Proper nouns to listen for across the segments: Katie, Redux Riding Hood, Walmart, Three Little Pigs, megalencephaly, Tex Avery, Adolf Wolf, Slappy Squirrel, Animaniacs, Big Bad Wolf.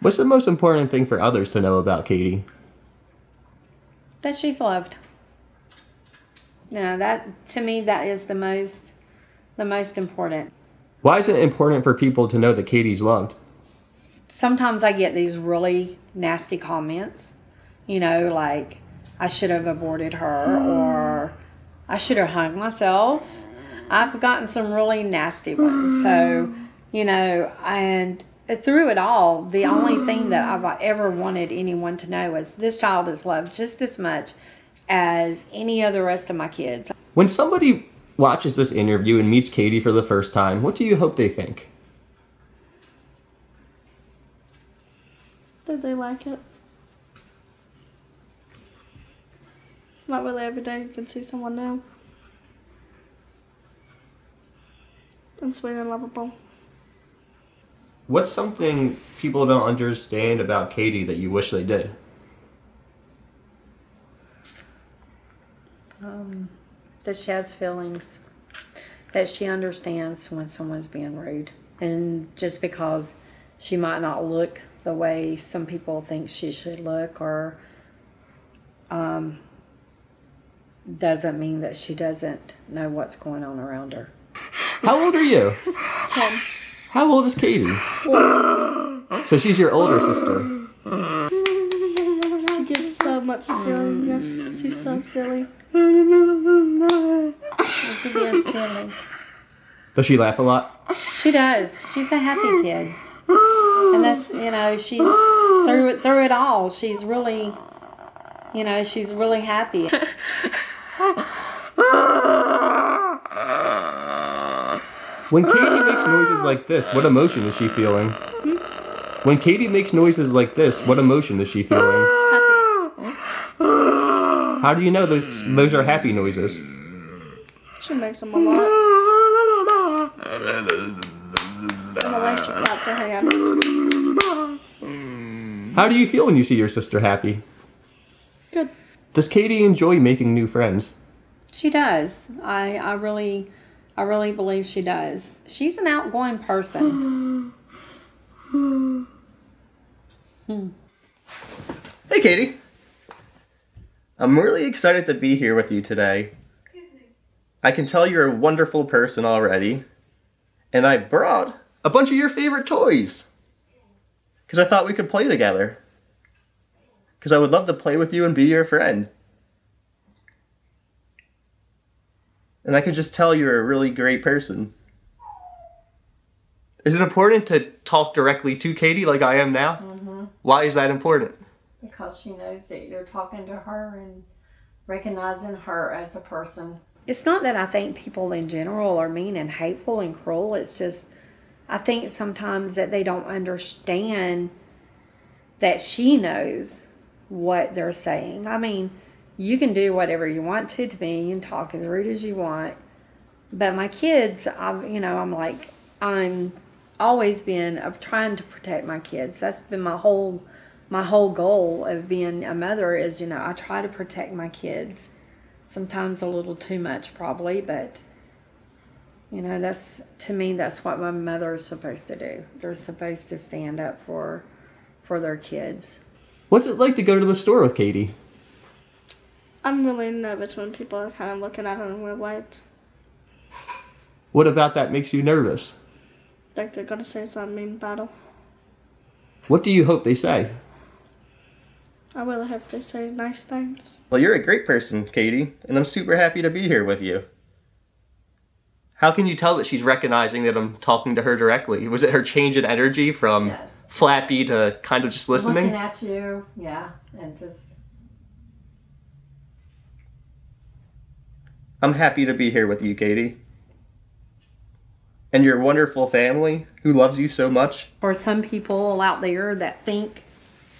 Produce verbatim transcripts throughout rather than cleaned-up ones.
What's the most important thing for others to know about Katie? That she's loved. You know, that to me, that is the most, the most important. Why is it important for people to know that Katie's loved? Sometimes I get these really nasty comments, you know, like I should have aborted her or I should have hung myself. I've gotten some really nasty ones. So, you know, and through it all, the only thing that I've ever wanted anyone to know is this child is loved just as much as any other rest of my kids. When somebody watches this interview and meets Katie for the first time, what do you hope they think? Did they like it? Not really every day you can see someone new and sweet and lovable. What's something people don't understand about Katie that you wish they did? Um, that she has feelings, that she understands when someone's being rude. And just because she might not look the way some people think she should look, or um, doesn't mean that she doesn't know what's going on around her. How old are you? ten. How old is Katie? fourteen. So she's your older sister. She gets so much silliness. She's so silly. She's being silly. Does she laugh a lot? She does. She's a happy kid. And that's, you know, she's through it, through it all. She's really, you know, she's really happy. When Katie makes noises like this, what emotion is she feeling? Mm-hmm. When Katie makes noises like this, what emotion is she feeling? Happy. How do you know those, those are happy noises? She makes them a lot. And the way she claps her hand. How do you feel when you see your sister happy? Good. Does Katie enjoy making new friends? She does. I, I really... I really believe she does. She's an outgoing person. hmm. Hey, Katie. I'm really excited to be here with you today. I can tell you're a wonderful person already. And I brought a bunch of your favorite toys. Because I thought we could play together. Because I would love to play with you and be your friend. And I can just tell you're a really great person. Is it important to talk directly to Katie like I am now? Mm-hmm. Why is that important? Because she knows that you're talking to her and recognizing her as a person. It's not that I think people in general are mean and hateful and cruel. It's just I think sometimes that they don't understand that she knows what they're saying. I mean... You can do whatever you want to to me and talk as rude as you want. But my kids, I'm, you know, I'm like, I'm always been of trying to protect my kids. That's been my whole, my whole goal of being a mother is, you know, I try to protect my kids. Sometimes a little too much probably, but, you know, that's, to me, that's what my mother is supposed to do. They're supposed to stand up for, for their kids. What's it like to go to the store with Katie? I'm really nervous when people are kind of looking at her in weird lights. What about that makes you nervous? Like they're going to say something mean about her. What do you hope they say? I really hope they say nice things. Well, you're a great person, Katie, and I'm super happy to be here with you. How can you tell that she's recognizing that I'm talking to her directly? Was it her change in energy from yes. Flappy to kind of just listening? Looking at you, yeah, and just... I'm happy to be here with you, Katie. And your wonderful family who loves you so much. For some people out there that think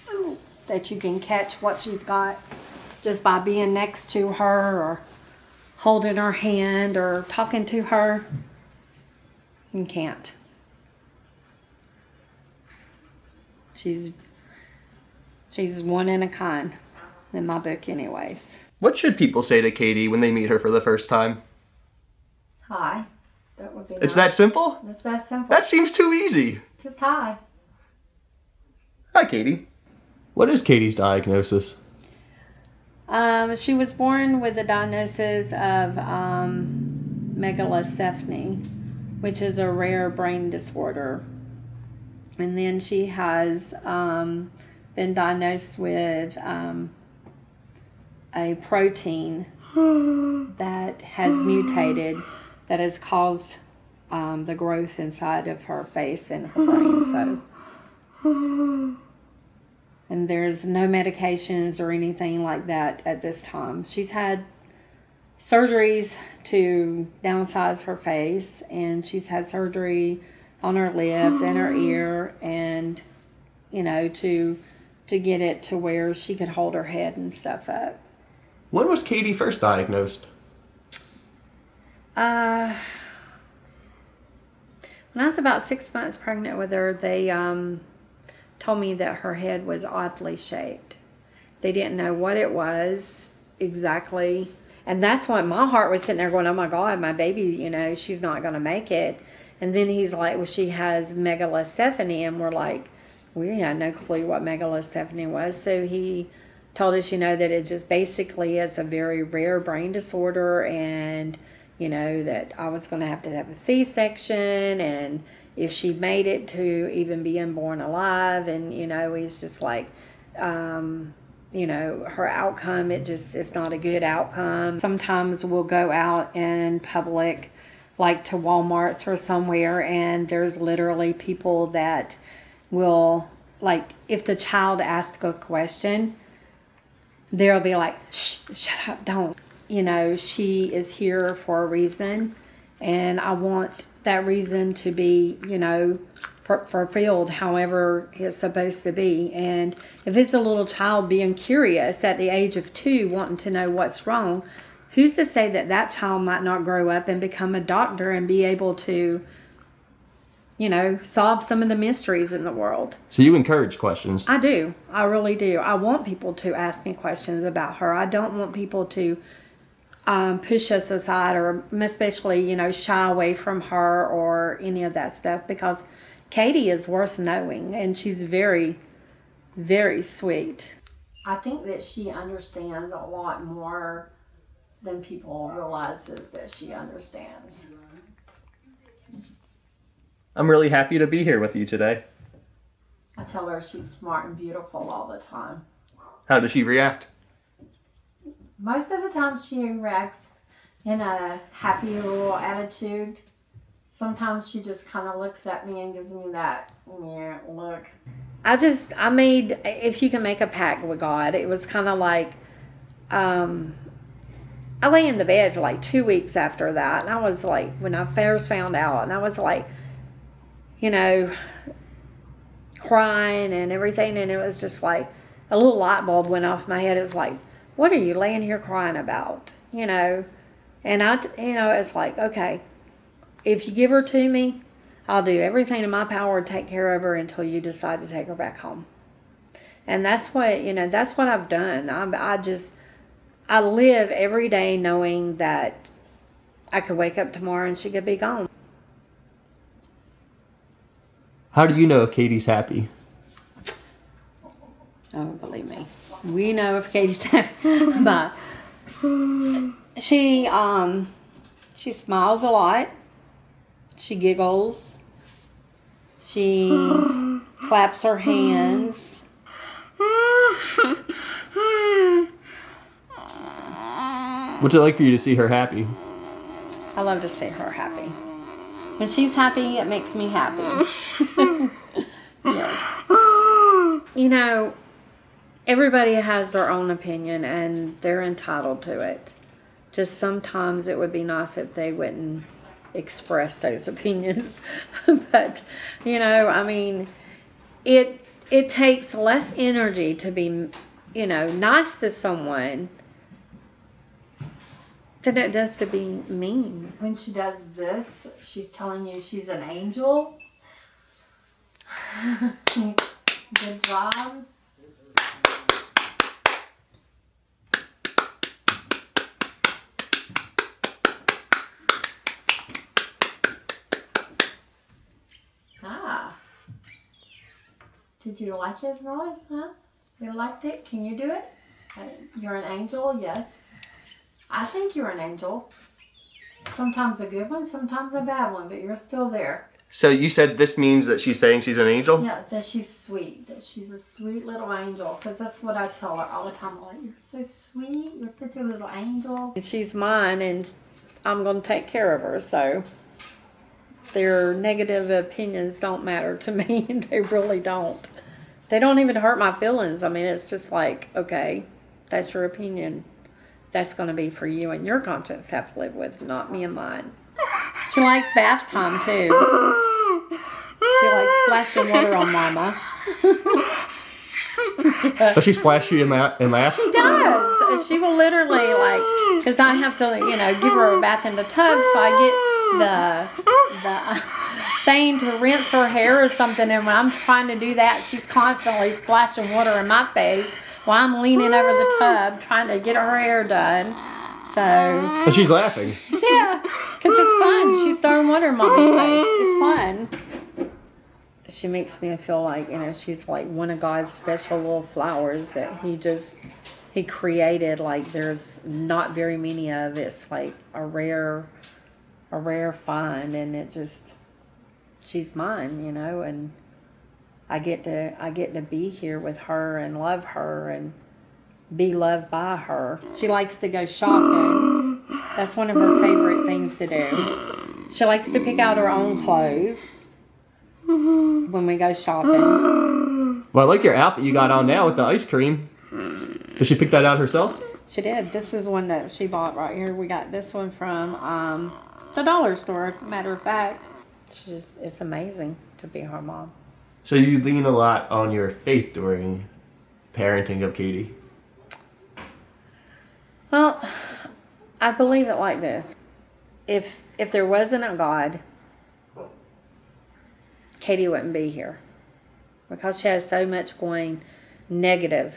oh, that you can catch what she's got just by being next to her or holding her hand or talking to her, you can't. She's, she's one in a kind, in my book anyways. What should people say to Katie when they meet her for the first time? Hi. That would be nice. It's that simple? It's that simple. That seems too easy. Just hi. Hi, Katie. What is Katie's diagnosis? Um, she was born with a diagnosis of um, megalencephaly, which is a rare brain disorder. And then she has um, been diagnosed with um, a protein that has mutated that has caused um, the growth inside of her face and her brain. So, and there's no medications or anything like that at this time. She's had surgeries to downsize her face, and she's had surgery on her lip and her ear, and you know, to to get it to where she could hold her head and stuff up. When was Katie first diagnosed? Uh, when I was about six months pregnant with her, they um, told me that her head was oddly shaped. They didn't know what it was exactly. And that's why my heart was sitting there going, oh my God, my baby, you know, she's not going to make it. And then he's like, well, she has megalencephaly. And we're like, we had no clue what megalencephaly was. So he told us, you know, that it just basically is a very rare brain disorder, and, you know, that I was going to have to have a C section, and if she made it to even being born alive. And, you know, he's just like, um, you know, her outcome, it just, it's not a good outcome. Sometimes we'll go out in public, like to Walmart's or somewhere, and there's literally people that will, like, if the child asks a question, they'll be like, shh, shut up, don't. You know, she is here for a reason, and I want that reason to be, you know, fulfilled however it's supposed to be. And if it's a little child being curious at the age of two, wanting to know what's wrong, who's to say that that child might not grow up and become a doctor and be able to, you know, solve some of the mysteries in the world? So you encourage questions. I do. I really do. I want people to ask me questions about her. I don't want people to um, push us aside, or especially, you know, shy away from her or any of that stuff, because Katie is worth knowing, and she's very, very sweet. I think that she understands a lot more than people realizes that she understands. I'm really happy to be here with you today. I tell her she's smart and beautiful all the time. How does she react? Most of the time she reacts in a happy little attitude. Sometimes she just kind of looks at me and gives me that, yeah, look. I just, I made, if you can make a pact with God, it was kind of like, um, I lay in the bed for like two weeks after that, and I was like, when I first found out, and I was like, you know, crying and everything, and it was just like a little light bulb went off my head. It's like, what are you laying here crying about? You know, and I, you know, it's like, okay, if you give her to me, I'll do everything in my power to take care of her until you decide to take her back home. And that's what, you know, that's what I've done. I'm, I just, I live every day knowing that I could wake up tomorrow and she could be gone. How do you know if Katie's happy? Oh, believe me. We know if Katie's happy. But she, um, she smiles a lot. She giggles. She claps her hands. What's it like for you to see her happy? I love to see her happy. When she's happy, it makes me happy. Yes. You know, everybody has their own opinion, and they're entitled to it. Just sometimes it would be nice if they wouldn't express those opinions. But, you know, I mean, it, it takes less energy to be, you know, nice to someone than it does to be mean. When she does this, she's telling you she's an angel. Good job. Ah. Did you like his noise, huh? You liked it? Can you do it? Uh, you're an angel, yes. I think you're an angel. Sometimes a good one, sometimes a bad one, but you're still there. So you said this means that she's saying she's an angel? Yeah, that she's sweet, that she's a sweet little angel, because that's what I tell her all the time. I'm like, you're so sweet, you're such a little angel. She's mine, and I'm going to take care of her, so their negative opinions don't matter to me. They really don't. They don't even hurt my feelings. I mean, it's just like, okay, that's your opinion. That's going to be for you and your conscience have to live with, not me and mine. She likes bath time, too. She likes splashing water on Mama. Does she splash you in that? In that? She does. She will literally, like, because I have to, you know, give her a bath in the tub, so I get the... the thing to rinse her hair or something, and when I'm trying to do that, she's constantly splashing water in my face while I'm leaning over the tub trying to get her hair done. So and she's laughing. Yeah, because it's fun. She's throwing water in Mommy's face. It's fun. She makes me feel like, you know, she's like one of God's special little flowers that he just he created. Like, there's not very many of. It's like a rare A rare find, and it just, she's mine, you know, and I get to I get to be here with her and love her and be loved by her. She likes to go shopping. That's one of her favorite things to do. She likes to pick out her own clothes when we go shopping. Well, I like your outfit you got on now with the ice cream. Did she pick that out herself? She did. This is one that she bought right here. We got this one from um the dollar store, matter of fact. It's just, it's amazing to be her mom. So you lean a lot on your faith during parenting of Katie? Well, I believe it like this. If if there wasn't a God, Katie wouldn't be here. Because she has so much going negative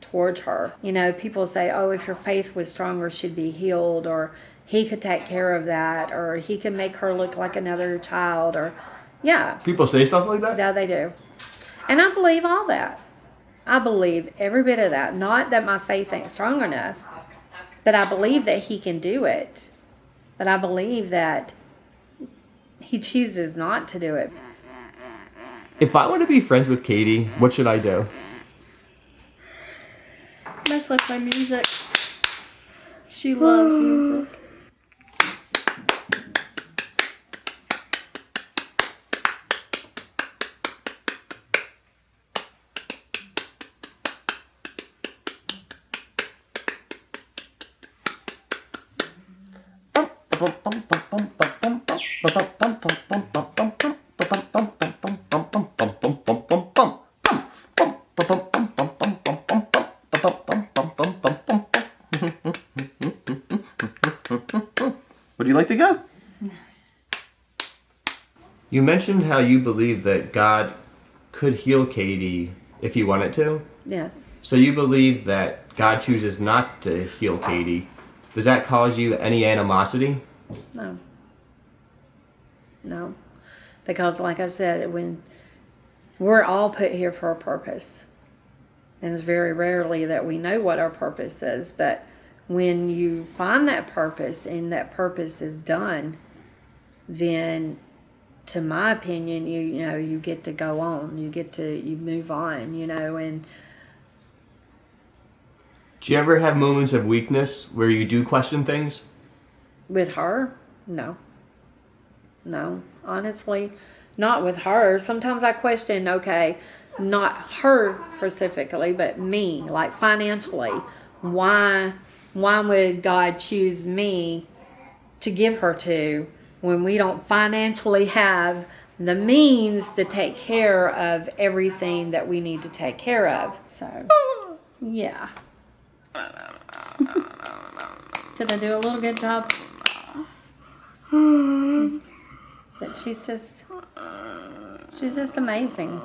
towards her. You know, people say, oh, if your faith was stronger, she'd be healed, or he could take care of that, or he can make her look like another child, or, yeah. People say stuff like that? Yeah, they do. And I believe all that. I believe every bit of that. Not that my faith ain't strong enough, but I believe that he can do it. But I believe that he chooses not to do it. If I want to be friends with Katie, what should I do? Must like my music. She loves music. Would you like to go? You mentioned how you believe that God could heal Katie if he wanted to. Yes. So you believe that God chooses not to heal Katie. Does that cause you any animosity? No. No. Because like I said, when we're all put here for a purpose. And it's very rarely that we know what our purpose is, but when you find that purpose and that purpose is done, then to my opinion, you you know, you get to go on, you get to you move on, you know. And do you ever have moments of weakness where you do question things? With her? No. No. Honestly, not with her. Sometimes I question, okay, not her specifically, but me, like financially. Why Why would God choose me to give her to when we don't financially have the means to take care of everything that we need to take care of? So, yeah. Did I do a little good job? But she's just, she's just amazing.